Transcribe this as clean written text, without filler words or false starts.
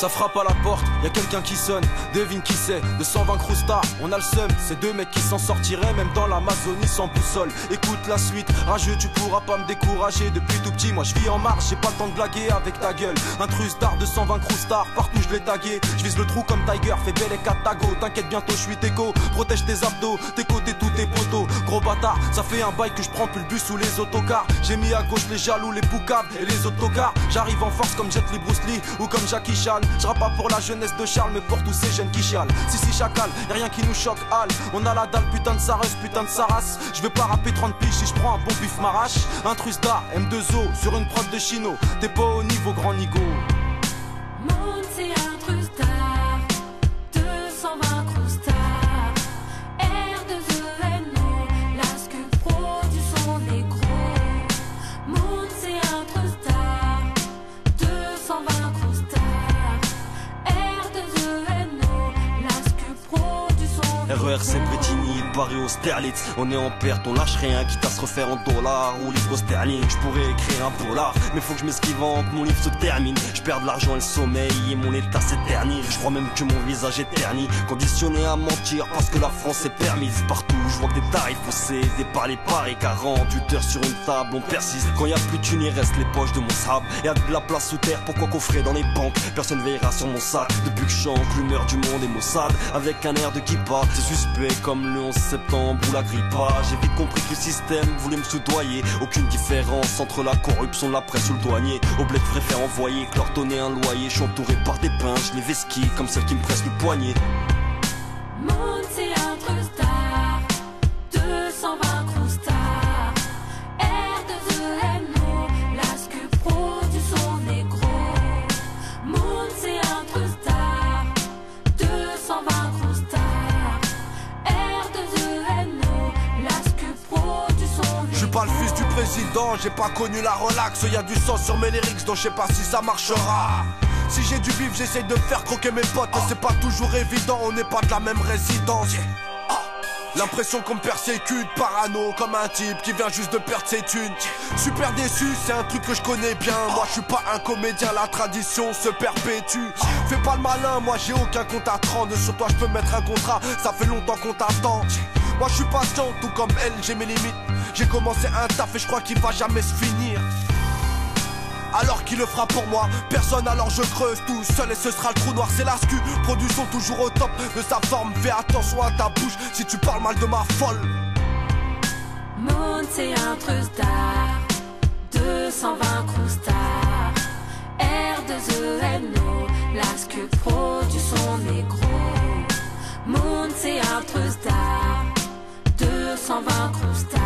Ça frappe à la porte, y a quelqu'un qui sonne, devine qui c'est, 220 croustards, on a le seum. Ces deux mecs qui s'en sortiraient même dans l'Amazonie sans boussole. Écoute la suite, rageux tu pourras pas me décourager. Depuis tout petit moi je vis en marche, j'ai pas le temps de blaguer avec ta gueule. Un TRUSDAR, 220 croustards, partout je l'ai tagué. Je vise le trou comme Tiger, fais bel et catago. T'inquiète bientôt je suis déco, protège tes abdos, tes côtés tous tes poteaux. Gros bâtard, ça fait un bail que je prends plus le bus ou les autocars. J'ai mis à gauche les jaloux, les poucaves et les autocars. J'arrive en force comme Jet Li, Bruce Lee ou comme Jackie Chan. Je rappe pas pour la jeunesse de Charles mais pour tous ces jeunes qui chialent. Si si chacal, y'a rien qui nous choque, Al. On a la dalle, putain de sa race, putain de sa race. Je vais pas rapper 30 piges si je prends un bon pif m'arrache. Un TRUSDAR, M2O, sur une prod de chino. T'es pas au niveau grand nigo. Monte, c'est un TRUSDAR, 220 croustards, R2ENO, l'asque pro du son négro. Monte, c'est un TRUSDAR, 220 croustards, R2ENO, l'asque pro du son négro. RERC Bretigny, Paris Austerlitz, on est en perte, on lâche rien, quitte à se refaire en dollars ou livre sterling. Je pourrais écrire un polar, mais faut que je m'esquive avant que mon livre se termine. Je perds de l'argent et le sommeil, et mon état s'éternise. Je crois même que mon visage est terni, conditionné à mentir parce que la France est permise. Partout, je vois que des tarifs faussés, des paris, 48 heures sur une table, on persiste. Quand y a plus de thunes, il reste les poches de mon sable. Y'a de la place sous terre, pourquoi coffrer dans les banques? Personne veillera sur mon sac, depuis que je chante, l'humeur du monde est maussade. Avec un air de kippa, c'est suspect comme le 11 septembre ou la grippa. J'ai vite compris que le système voulait me soudoyer. Aucune différence entre la corruption, la presse ou le douanier. Au bled préfère envoyer que leur donner un loyer. Je suis entouré par des pinches, les vesquilles comme celles qui me pressent le poignet. Monte, c'est un TRUSDAR, 220 croustards, R2ENO, l'asque pro du son négro. Monte, c'est un TRUSDAR, 220 croustards. J'suis pas le fils du président, j'ai pas connu la relax. Y'a du sang sur mes lyrics, donc j'sais pas si ça marchera. Si j'ai du bif, j'essaye de me faire croquer mes potes. C'est pas toujours évident, on n'est pas de la même résidence. L'impression qu'on me persécute, parano comme un type qui vient juste de perdre ses thunes. Super déçu, c'est un truc que je connais bien. Moi je suis pas un comédien, la tradition se perpétue. Fais pas le malin, moi j'ai aucun compte à te rendre. Sur toi je peux mettre un contrat, ça fait longtemps qu'on t'attend. Moi je suis patient, tout comme elle, j'ai mes limites. J'ai commencé un taf et je crois qu'il va jamais se finir. Alors qui le fera pour moi? Personne, alors je creuse tout seul et ce sera le trou noir. C'est l'ascu, production toujours au top de sa forme. Fais attention à ta bouche si tu parles mal de ma folle. Monte, c'est un TRUSDAR, 220 croustards, R2ENO, l'asque pro du son négro. Monte, c'est un TRUSDAR, 220 croustards.